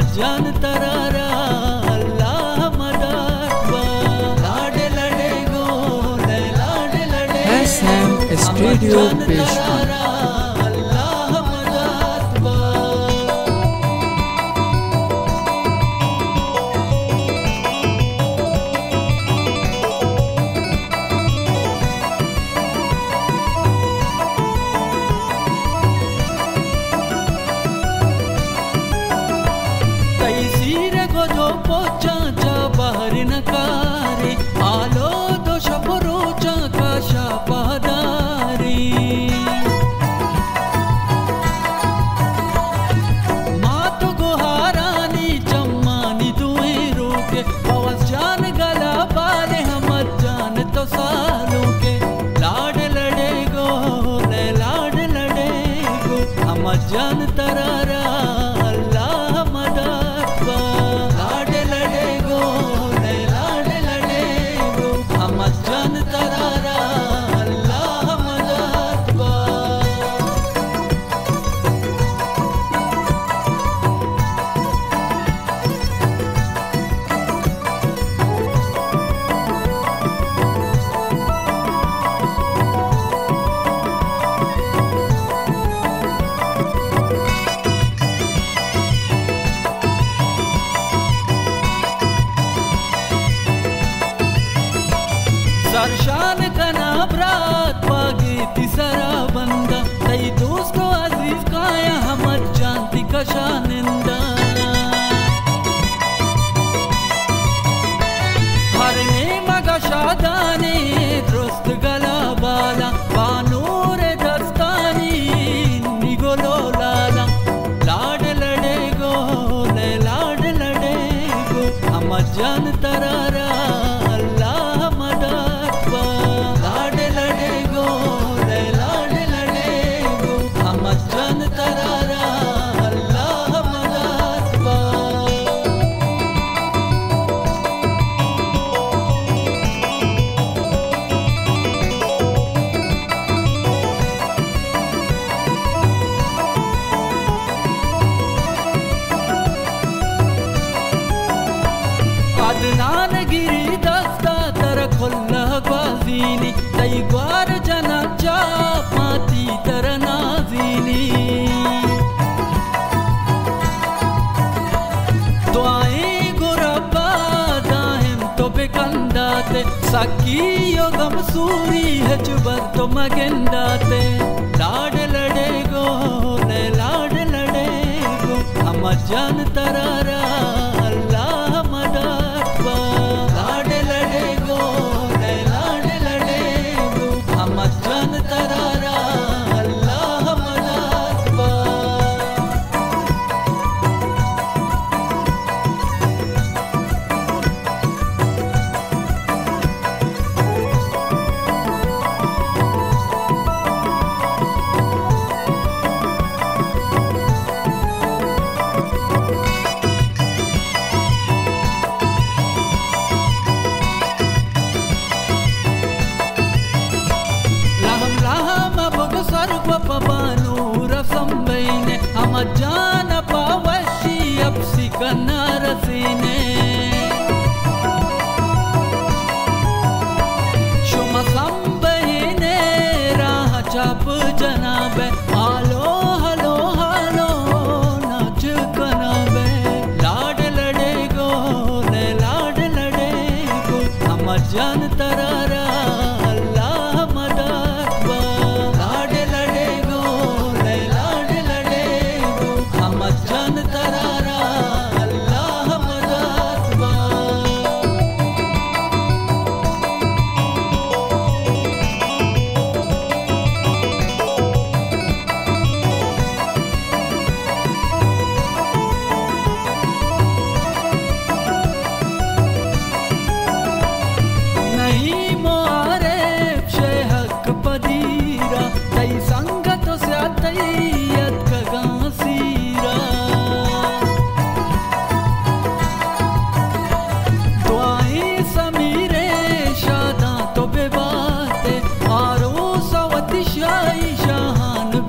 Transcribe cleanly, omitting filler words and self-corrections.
हमद जान तरारा अल्लाह लाडे लड़े गो लाडे लड़े SM स्टूडियो पेश। जान तरारा अल्लाह मदद लाडे लड़े गो लाडे लड़े गो हमद जान तरारा अल्लाह सरशान कना बरात पागी तिसरा बंदा तई दोस्त को अजीज काया हमद जानती कशानिंदा हर ने मगा शादाने दुरुस्त गला बाला बानूरे दस्तानी निगोलो लाला लाड लड़े गो हमद जान तरारा अदनान गिरी दस्ता तर खुल्ला बाजीनी तई ग्वार जना चा माती तर नाजीनी दुआएं गुरबा दाहिम तो बेकंदाते सकी यो गमसूरी है चुबर तो मगेंदाते लाड लड़े गो हमद जान तरारा हमद जान पावशी अपसी कना रसीने शुम संबहीने राह चाप जनाबे आलो हलो हालो नाच कनाबे लाड लड़े गो हमद जान तरारा शाहान